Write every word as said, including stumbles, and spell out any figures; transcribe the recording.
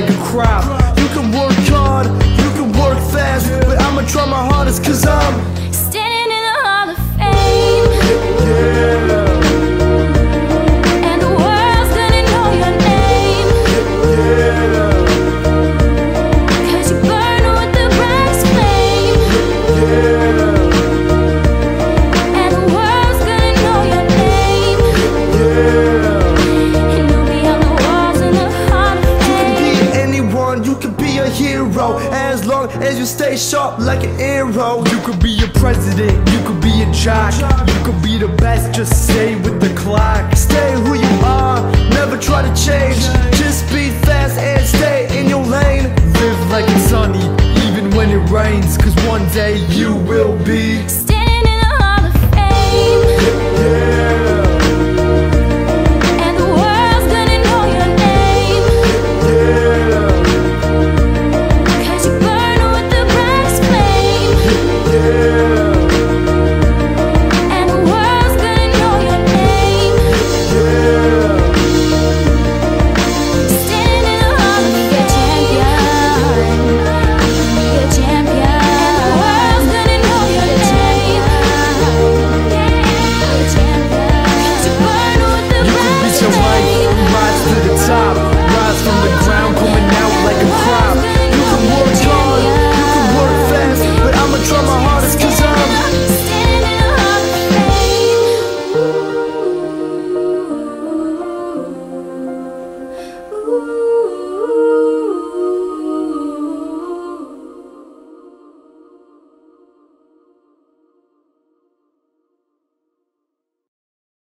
like a crop. You can work hard, you can work fast, but I'ma try my hardest, cause I'm standing in the Hall of Fame. Yeah. And the world's gonna know your name. Yeah. Cause you burn with the brightest flame. Yeah. And the world's gonna know your name. Yeah. And you'll be on the walls in the Hall of Fame. You can be anyone, you can be a hero, as long as you stay sharp like an arrow. You could be a president, you could be a jock, you could be the best, just stay with the clock. Stay who you are, never try to change, just be fast and stay in your lane. Live like it's sunny, even when it rains, cause one day you